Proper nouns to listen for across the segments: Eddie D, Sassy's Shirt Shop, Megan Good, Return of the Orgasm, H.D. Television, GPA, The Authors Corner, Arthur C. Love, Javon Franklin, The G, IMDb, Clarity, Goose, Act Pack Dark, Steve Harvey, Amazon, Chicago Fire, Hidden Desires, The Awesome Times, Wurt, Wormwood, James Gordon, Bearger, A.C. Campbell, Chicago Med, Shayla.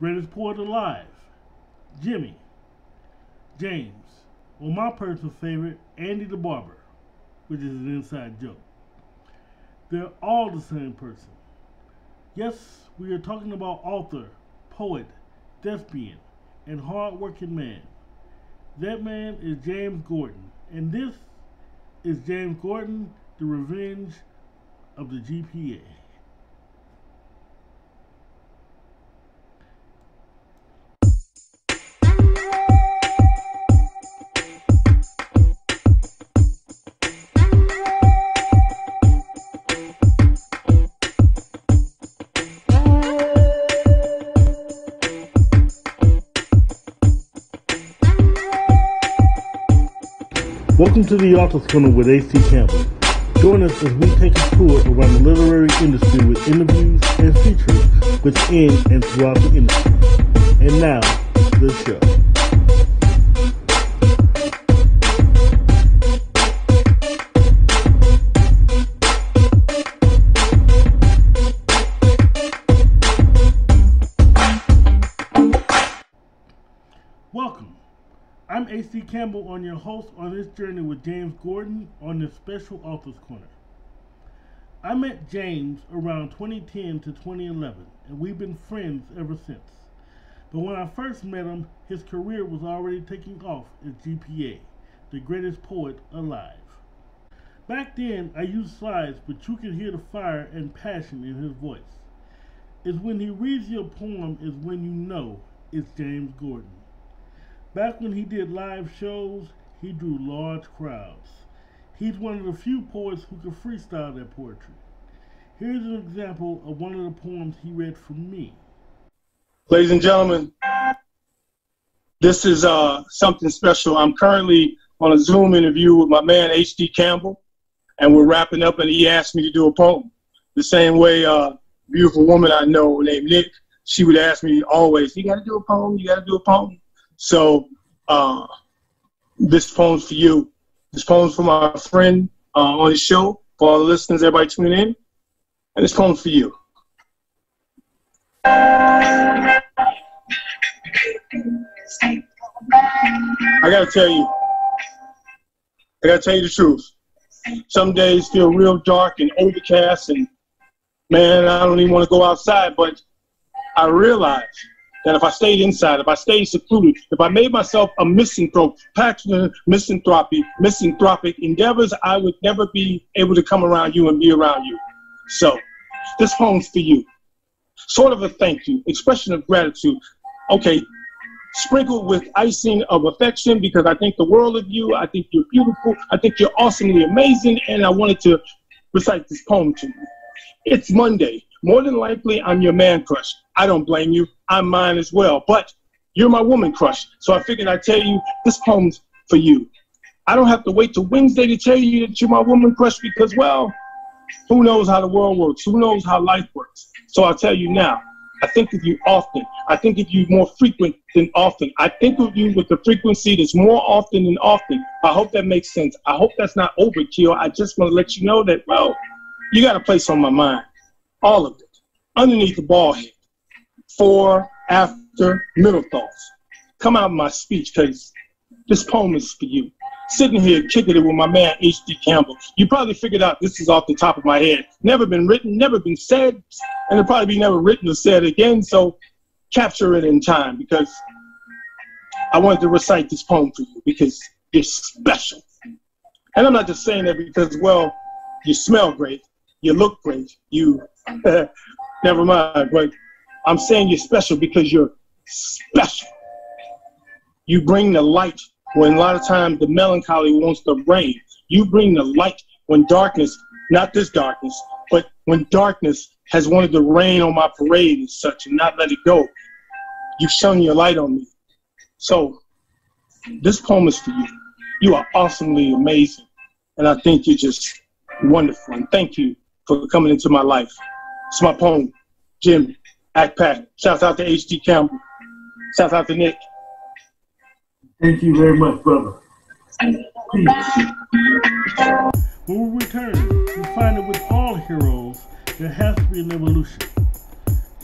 Greatest Poet Alive, Jimmy, James, or my personal favorite, Andy the Barber, which is an inside joke. They're all the same person. Yes, we are talking about author, poet, thespian, and hard-working man. That man is James Gordon, and this is James Gordon, The Revenge of the GPA. Welcome to The Authors Corner with A.C. Campbell. Join us as we take a tour around the literary industry with interviews and features within and throughout the industry. And now, the show. Welcome. I'm A.C. Campbell, on your host on this journey with James Gordon on this special Author's Corner. I met James around 2010 to 2011, and we've been friends ever since. But when I first met him, his career was already taking off as GPA, the greatest poet alive. Back then, I used slides, but you could hear the fire and passion in his voice. It's when he reads your poem is when you know it's James Gordon. Back when he did live shows, he drew large crowds. He's one of the few poets who can freestyle their poetry. Here's an example of one of the poems he read for me. Ladies and gentlemen, this is something special. I'm currently on a Zoom interview with my man H.D. Campbell, and we're wrapping up, and he asked me to do a poem. The same way a beautiful woman I know named Nick, she would ask me always, you got to do a poem, you got to do a poem. So this poem's for you. This poem's for my friend on his show, for all the listeners, everybody tuning in. And this poem's for you. I gotta tell you. I gotta tell you the truth. Some days feel real dark and overcast, and man, I don't even want to go outside, but I realize that if I stayed inside, if I stayed secluded, if I made myself a misanthrope, passionate, misanthropic endeavors, I would never be able to come around you and be around you. So, this poem's for you. Sort of a thank you, expression of gratitude. Okay, sprinkled with icing of affection, because I think the world of you, I think you're beautiful, I think you're awesomely amazing, and I wanted to recite this poem to you. It's Monday. More than likely, I'm your man crush. I don't blame you. I'm mine as well. But you're my woman crush. So I figured I'd tell you, this poem's for you. I don't have to wait till Wednesday to tell you that you're my woman crush because, well, who knows how the world works? Who knows how life works? So I'll tell you now. I think of you often. I think of you more frequent than often. I think of you with the frequency that's more often than often. I hope that makes sense. I hope that's not overkill. I just want to let you know that, well, you got a place on my mind. All of it, underneath the ball head, fore, after, middle thoughts. Come out of my speech, because this poem is for you. Sitting here kicking it with my man H.D. Campbell. You probably figured out this is off the top of my head. Never been written, never been said, and it'll probably be never written or said again, so capture it in time, because I wanted to recite this poem for you, because you're special. And I'm not just saying that because, well, you smell great, you look great, you... Never mind, but I'm saying you're special because you're special. You bring the light when a lot of times the melancholy wants to reign. You bring the light when darkness, not this darkness, but when darkness has wanted to rain on my parade and such and not let it go. You've shone your light on me. So this poem is for you. You are awesomely amazing, and I think you're just wonderful, and thank you for coming into my life. It's my poem, Jim, Act Pack. Shout out to H.D. Campbell. Shout out to Nick. Thank you very much, brother. When we return, we find that with all heroes, there has to be an evolution.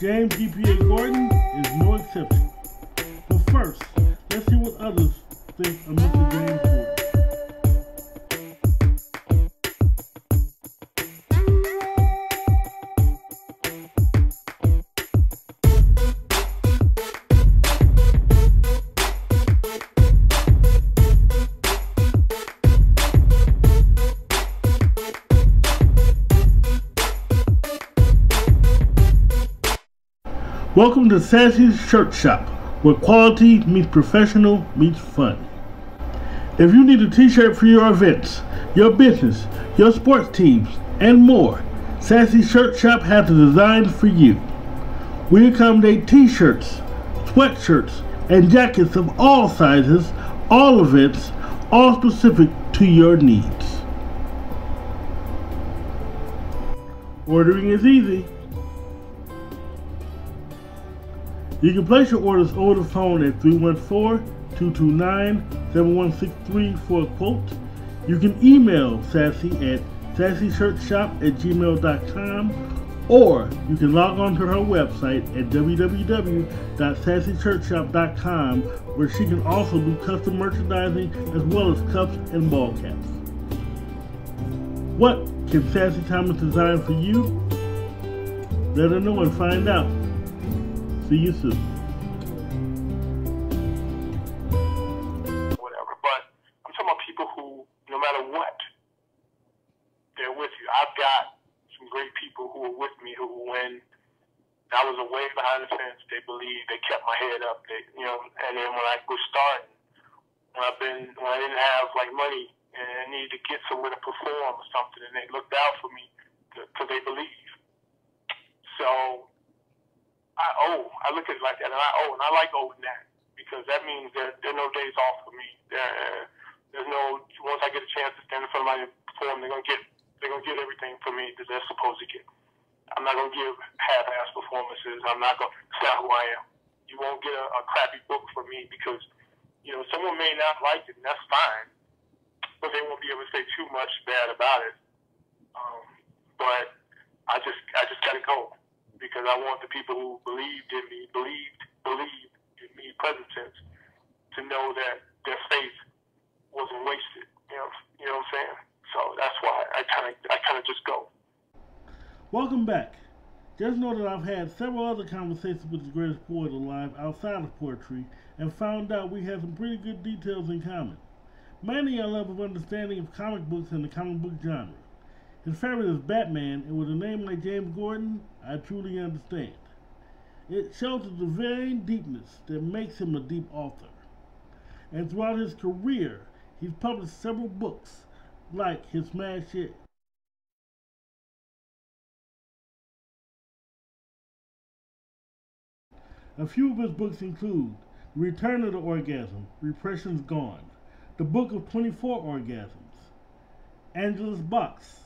James GPA Gordon is no exception. But first, let's see what others think of Mr. James Gordon. Welcome to Sassy's Shirt Shop, where quality meets professional meets fun. If you need a t-shirt for your events, your business, your sports teams, and more, Sassy's Shirt Shop has the designs for you. We accommodate t-shirts, sweatshirts, and jackets of all sizes, all events, all specific to your needs. Ordering is easy. You can place your orders over the phone at 314-229-7163 for a quote. You can email Sassy at sassyshirtshop@gmail.com, or you can log on to her website at www.sassyshirtshop.com, where she can also do custom merchandising as well as cups and ball caps. What can Sassy Thomas design for you? Let her know and find out. See you soon. Whatever, but I'm talking about people who, no matter what, they're with you. I've got some great people who were with me who, when I was away behind the fence, they believed, they kept my head up. They, you know, and then when I was starting, when I didn't have like money and I needed to get somewhere to perform or something, and they looked out for me because they believed. So. I look at it like that, and I like owing that, because that means that there are no days off for me. There's no, once I get a chance to stand in front of my perform, they're gonna get everything for me that they're supposed to get. I'm not gonna give half-ass performances. It's not who I am. You won't get a crappy book from me because, you know, someone may not like it, and that's fine, but they won't be able to say too much bad about it. But I just gotta go. Because I want the people who believed in me, believed in me, present tense, to know that their faith wasn't wasted. You know what I'm saying? So that's why I kind of just go. Welcome back. Just know that I've had several other conversations with the greatest poet alive outside of poetry, and found out we had some pretty good details in common. Mainly our love of understanding of comic books and the comic book genre. His favorite is Batman, and with a name like James Gordon, I truly understand. It shows the varying deepness that makes him a deep author. And throughout his career, he's published several books, like his smash hit. A few of his books include Return of the Orgasm, Repression's Gone, The Book of 24 Orgasms, Angela's Box,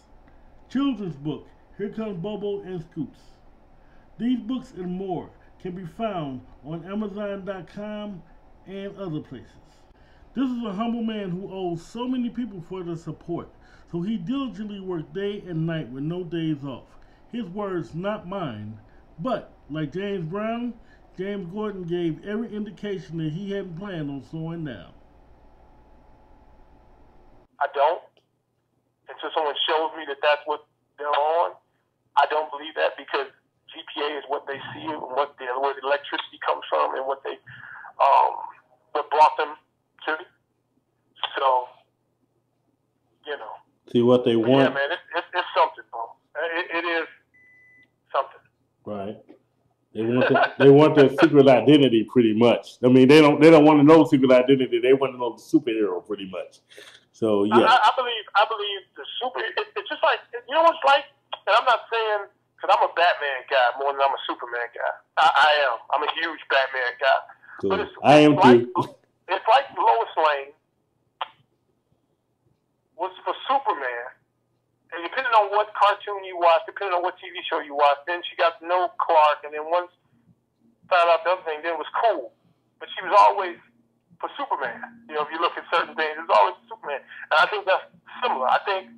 children's book, Here Comes Bobo and Scoots. These books and more can be found on Amazon.com and other places. This is a humble man who owes so many people for their support, so he diligently worked day and night with no days off. His words, not mine, but like James Brown, James Gordon gave every indication that he hadn't planned on slowing down. I don't. Until someone shows me that that's what they're on, I don't believe that, because GPA is what they see and what where the electricity comes from and what they what brought them to me. So, you know, see what they want. Yeah, man, it's something, bro. It is something. Right. They want they want their secret identity, pretty much. I mean, they don't want to know secret identity. They want to know the superhero, pretty much. So yeah, I believe the super. It's just like, you know what's like, and I'm not saying, because I'm a Batman guy more than I'm a Superman guy. I am. I'm a huge Batman guy. Good. But I am too. It's like Lois Lane was for Superman, and depending on what cartoon you watch, depending on what TV show you watch, then she got to know Clark, and then once found out the other thing, then it was cool. But she was always for Superman. You know, if you look at certain things, it's always Superman. And I think that's similar. I think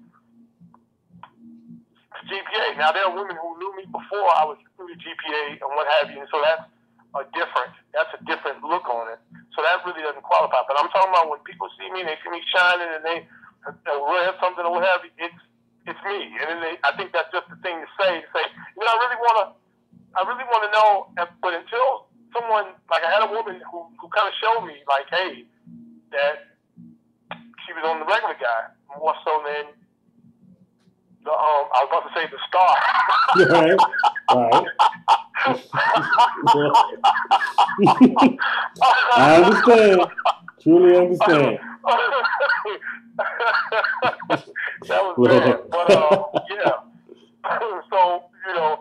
GPA. Now, there are women who knew me before I was through the GPA and what have you, and so that's a different, look on it. So that really doesn't qualify. But I'm talking about when people see me, and they see me shining, and they wear something or what have you, it's me. And then they, I think that's just the thing to say. You know, I really want to know. But until someone, like I had a woman who kind of showed me, like, hey, that she was on the regular guy more so than the I was about to say the star. Right. Right. I understand. Truly understand. That was bad. But yeah. So, you know,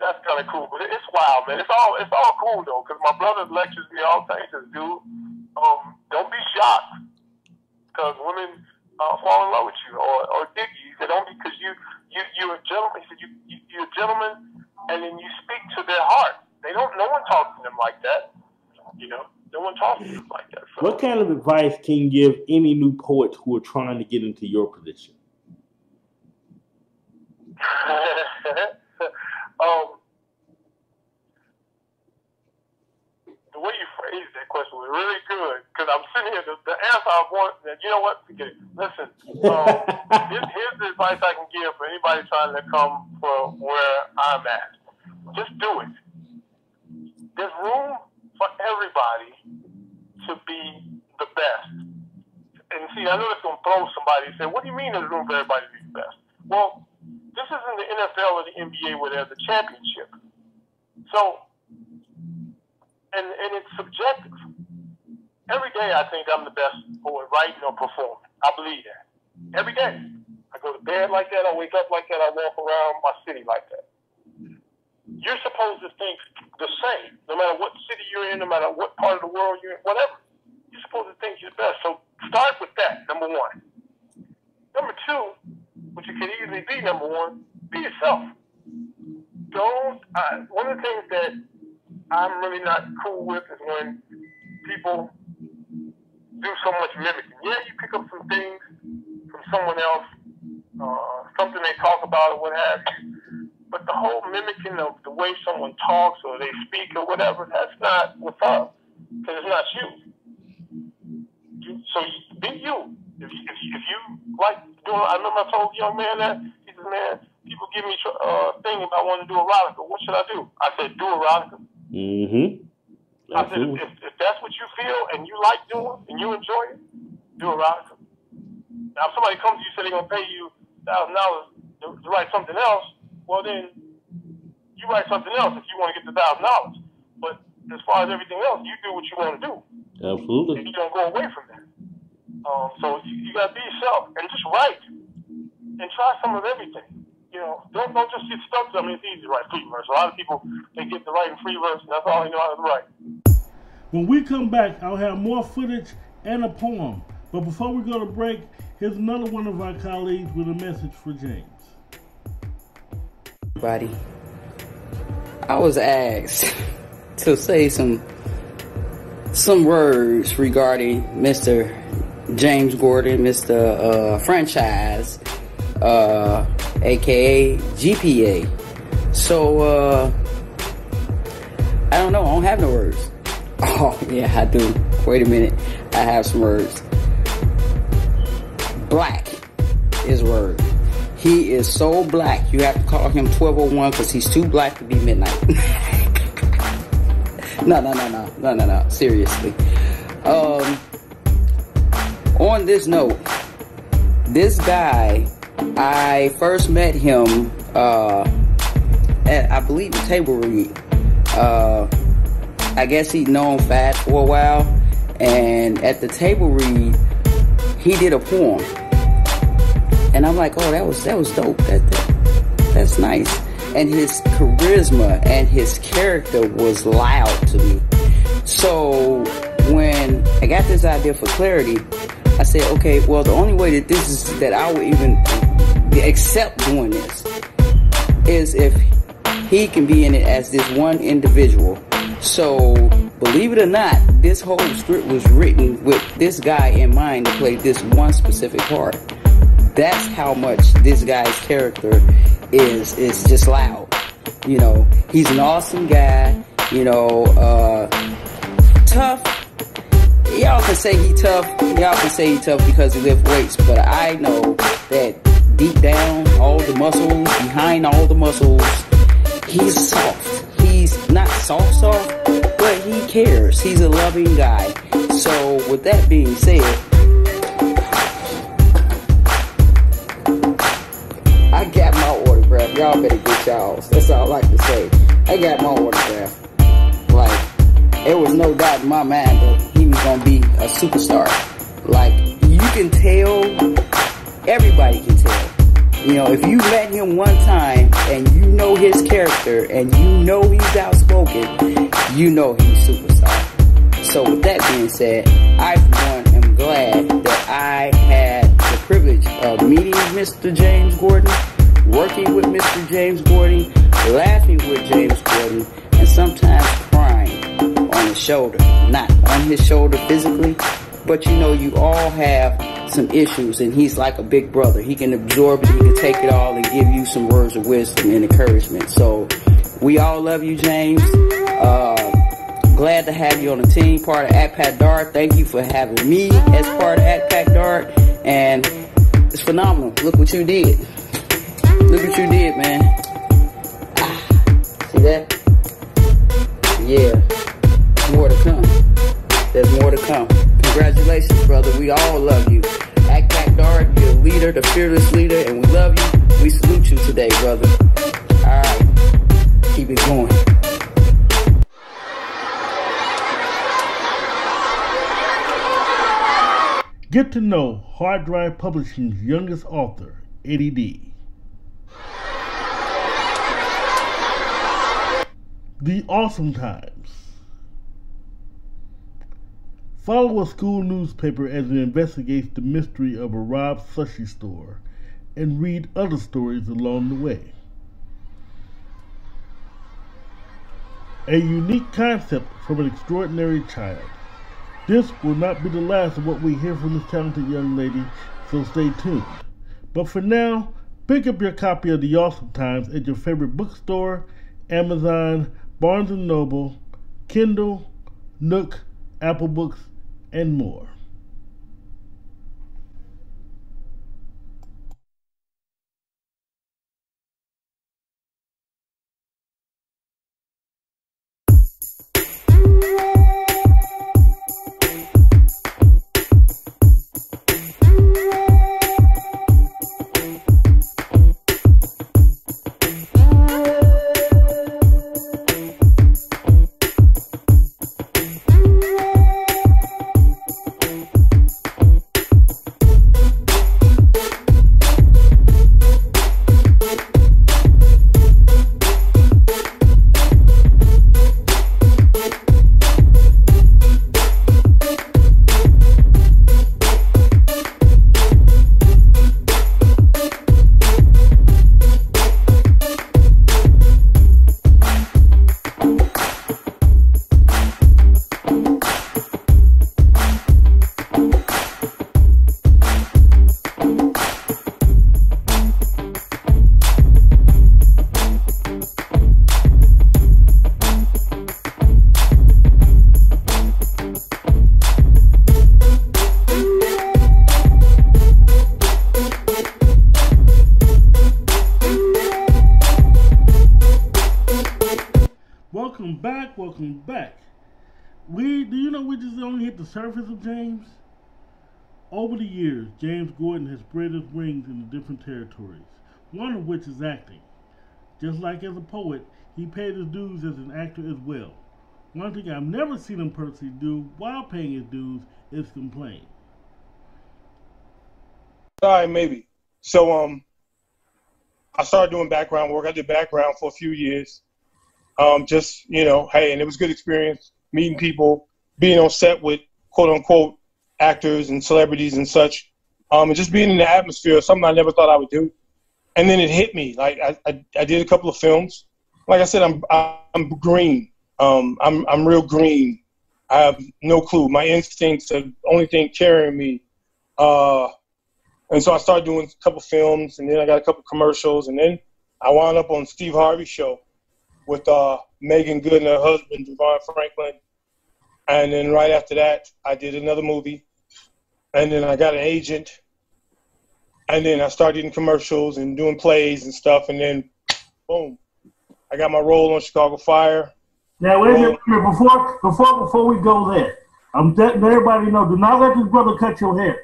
that's kind of cool. But it's wild, man. It's all cool though, because my brother lectures me all the time. He says, dude, don't be shocked because women fall in love with you or dig you. He said, don't, because you're a gentleman. He said, you're a gentleman, and then you speak to their heart. They don't. No one talks to them like that. You know, no one talks to them like that. So. What kind of advice can you give any new poets who are trying to get into your position? The way you phrased that question was really good, because I'm sitting here. The answer I want. You know what? Forget it. Listen. Here's the advice I can give for anybody trying to come from where I'm at. Just do it. There's room for everybody to be the best. And see, I know that's going to throw somebody and say, what do you mean there's room for everybody to be the best? Well, this isn't the NFL or the NBA where there's a championship. So, and it's subjective. Every day I think I'm the best for writing or performing. I believe that. Every day. I go to bed like that. I wake up like that. I walk around my city like that. You're supposed to think the same, no matter what city you're in, no matter what part of the world you're in, whatever. You're supposed to think you're the best. So start with that, number one. Number two, which you can easily be number one, be yourself. One of the things that I'm really not cool with is when people do so much mimicking. Yeah, you pick up some things from someone else, something they talk about or what have you. But the whole mimicking of the way someone talks or they speak or whatever, that's not what's up, because it's not you. So be you. If you like doing, I remember I told a young man that, he said, man, people give me a thing if I want to do erotica. What should I do? I said, do erotica. Mm-hmm. I said, if that's what you feel and you like doing and you enjoy it, do erotica. Now, if somebody comes to you and says they're going to pay you $1,000 to write something else, well, then you write something else if you want to get the $1,000. But as far as everything else, you do what you want to do. Absolutely. And you don't go away from that. So you got to be yourself and just write and try some of everything. You know, don't just get stuck. I mean, it's easy to write free verse. A lot of people, they get to writing free verse, and that's all they know how to write. When we come back, I'll have more footage and a poem. But before we go to break, here's another one of our colleagues with a message for James. I was asked to say some words regarding Mr. James Gordon, Mr. Franchise, aka GPA. So I don't know. I don't have no words. Oh yeah, I do. Wait a minute. I have some words. Black is a word. He is so black, you have to call him 1201 because he's too black to be midnight. No, seriously. On this note, this guy, I first met him at, I believe, the table read. I guess he'd known Fad for a while, and at the table read, he did a poem. And I'm like, oh, that was dope. That's nice. And his charisma and his character was loud to me. So when I got this idea for Clarity, I said, okay, well, the only way that this is that I would even accept doing this is if he can be in it as this one individual. So believe it or not, this whole script was written with this guy in mind to play this one specific part. That's how much this guy's character is just loud. You know, he's an awesome guy, you know, tough. Y'all can say he tough, y'all can say he tough because he lift weights, but I know that deep down, all the muscles, behind all the muscles, he's soft. He's not soft, but he cares. He's a loving guy. So with that being said, I got my autograph. Y'all better get y'all's. That's all I like to say. I got my autograph. Like, there was no doubt in my mind that he was gonna be a superstar. Like, you can tell, everybody can tell. You know, if you met him one time and you know his character and you know he's outspoken, you know he's a superstar. So with that being said, I for one am glad that I had the privilege of meeting Mr. James Gordon, working with Mr. James Gordon, laughing with James Gordon, and sometimes crying on his shoulder. Not on his shoulder physically, but you know, you all have some issues, and he's like a big brother. He can absorb it, he can take it all and give you some words of wisdom and encouragement. So we all love you, James. Glad to have you on the team, part of Act Pack Dark. Thank you for having me as part of Act Pack Dark, and it's phenomenal. Look what you did. Look what you did, man. See that? Yeah. More to come. There's more to come. Congratulations, brother. We all love you. Act Pack Dark, you're a leader, the fearless leader, and we love you. We salute you today, brother. All right. Keep it going. Get to know Hard Drive Publishing's youngest author, Eddie D. The Awesome Times. Follow a school newspaper as it investigates the mystery of a robbed sushi store and read other stories along the way. A unique concept from an extraordinary child. This will not be the last of what we hear from this talented young lady, so stay tuned. But for now, pick up your copy of The Awesome Times at your favorite bookstore, Amazon, Barnes & Noble, Kindle, Nook, Apple Books, and more. Welcome back. We just only hit the surface of James. Over the years, James Gordon has spread his wings in the different territories, one of which is acting. Just like as a poet, he paid his dues as an actor as well. One thing I've never seen him personally do while paying his dues is complain. Sorry, maybe. So I started doing background work. I did background for a few years. Just, you know, hey, and it was a good experience meeting people, being on set with quote unquote actors and celebrities and such, and just being in the atmosphere, something I never thought I would do. And then it hit me. Like I did a couple of films. Like I said, I'm green. I'm real green. I have no clue. My instincts are the only thing carrying me. And so I started doing a couple films, and then I got a couple commercials, and then I wound up on Steve Harvey's show with Megan Good and her husband, Javon Franklin. And then right after that, I did another movie. And then I got an agent. And then I started in commercials and doing plays and stuff. And then, boom, I got my role on Chicago Fire. Now, wait a minute, before we go there, I'm letting everybody know, do not let this brother cut your hair.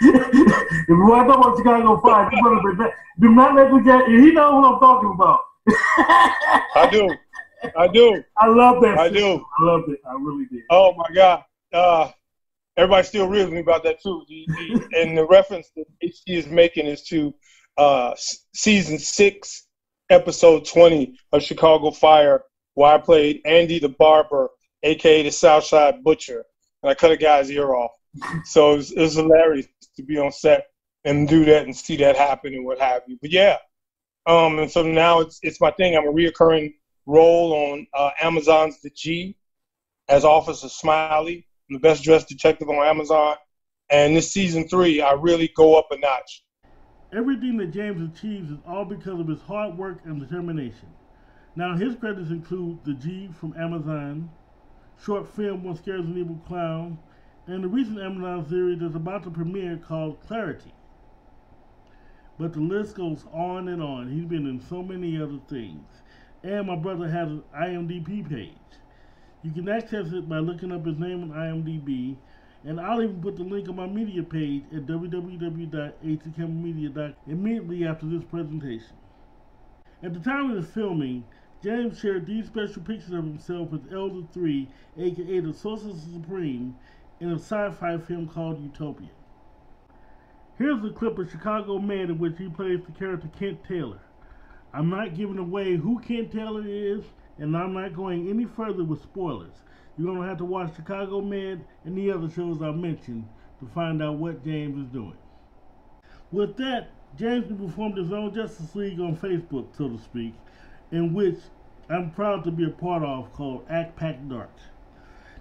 If you want to know what Chicago Fire, this brother, do not let this guy, he knows what I'm talking about. I do. I do. I love that. I do. I loved it. I really did. Oh, my God. Everybody still reels me about that, too. And the reference that H.D. is making is to Season 6, Episode 20 of Chicago Fire, where I played Andy the Barber, a.k.a. the Southside Butcher, and I cut a guy's ear off. So it was hilarious to be on set and do that and see that happen and what have you. But, yeah. And so now it's my thing. I'm a reoccurring role on Amazon's The G as Officer Smiley. I'm the best-dressed detective on Amazon. And this season 3, I really go up a notch. Everything that James achieves is all because of his hard work and determination. Now, his credits include The G from Amazon, short film One Scares an Evil Clown, and the recent Amazon series that's about to premiere called Clarity. But the list goes on and on. He's been in so many other things. And my brother has an IMDb page. You can access it by looking up his name on IMDb, and I'll even put the link on my media page at www.accampbellmedia.com immediately after this presentation. At the time of the filming, James shared these special pictures of himself with Elder 3, aka the Sorcerer Supreme, in a sci-fi film called Utopia. Here's a clip of Chicago Med in which he plays the character Kent Taylor. I'm not giving away who Kent Taylor is, and I'm not going any further with spoilers. You're going to have to watch Chicago Med and the other shows I mentioned to find out what James is doing. With that, James performed his own Justice League on Facebook, so to speak, in which I'm proud to be a part of, called Act Pack Dark.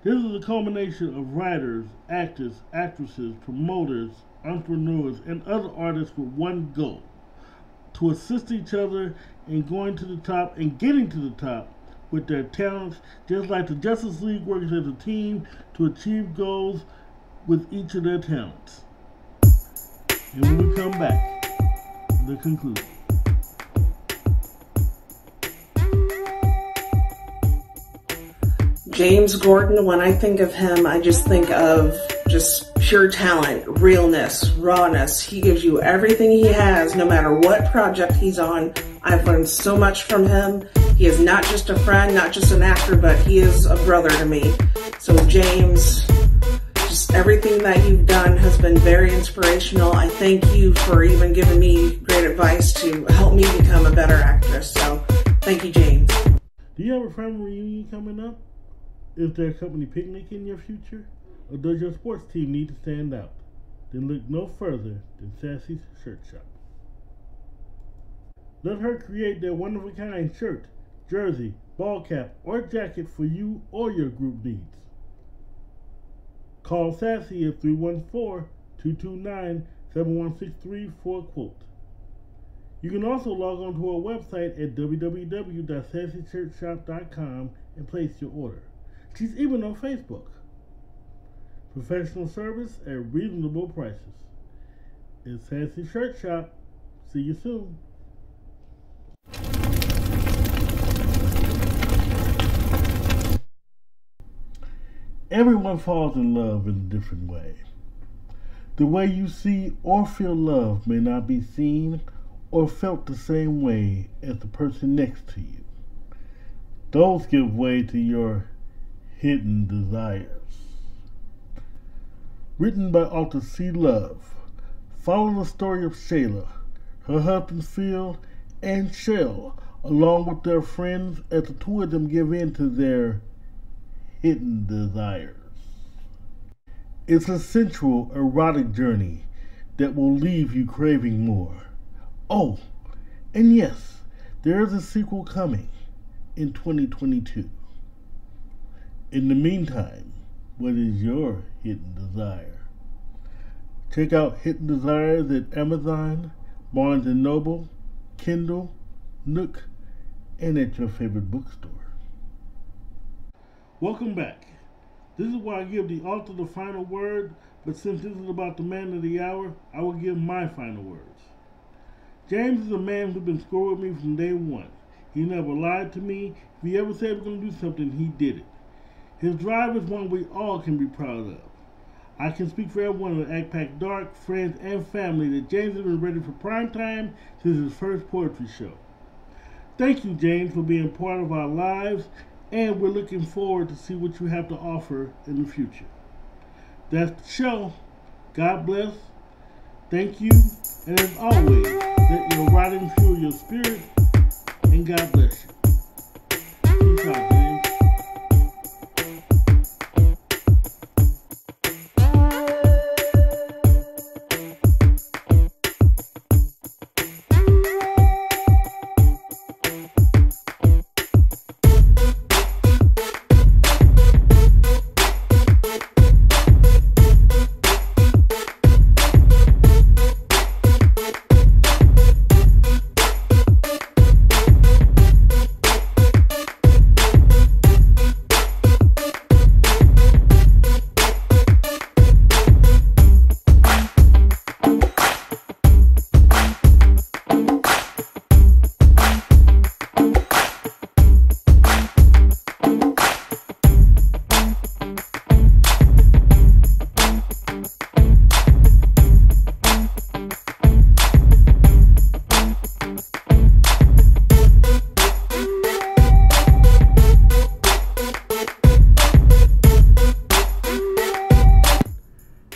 This is a culmination of writers, actors, actresses, promoters, entrepreneurs, and other artists with one goal: to assist each other in going to the top and getting to the top with their talents, just like the Justice League works as a team to achieve goals with each of their talents. And when we come back, the conclusion. James Gordon, when I think of him, I just think of just pure talent, realness, rawness. He gives you everything he has, no matter what project he's on. I've learned so much from him. He is not just a friend, not just an actor, but he is a brother to me. So James, just everything that you've done has been very inspirational. I thank you for even giving me great advice to help me become a better actress. So thank you, James. Do you have a family reunion coming up? Is there a company picnic in your future? Or does your sports team need to stand out? Then look no further than Sassy's Shirt Shop. Let her create their one-of-a-kind shirt, jersey, ball cap, or jacket for you or your group needs. Call Sassy at 314-229-7163 for a quote. You can also log on to our website at www.sassyshirtshop.com and place your order. She's even on Facebook. Professional service at reasonable prices. It's Sassy's Shirt Shop. See you soon. Everyone falls in love in a different way. The way you see or feel love may not be seen or felt the same way as the person next to you. Those give way to your hidden desires. Written by Arthur C. Love, follow the story of Shayla, her husband Phil, and Shell, along with their friends, as the two of them give in to their hidden desires. It's a sensual, erotic journey that will leave you craving more. Oh, and yes, there is a sequel coming in 2022. In the meantime, what is your hidden desire? Check out Hidden Desires at Amazon, Barnes & Noble, Kindle, Nook, and at your favorite bookstore. Welcome back. This is where I give the author the final word, but since this is about the man of the hour, I will give my final words. James is a man who's been square with me from day one. He never lied to me. If he ever said he was going to do something, he did it. His drive is one we all can be proud of. I can speak for everyone at Act Pack Dark, friends, and family that James has been ready for prime time since his first poetry show. Thank you, James, for being part of our lives, and we're looking forward to see what you have to offer in the future. That's the show. God bless. Thank you, and as always, let your writing fuel your spirit, and God bless you. Peace out, James.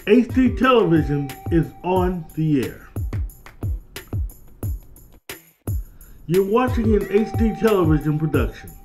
H.D. Television is on the air. You're watching an H.D. Television production.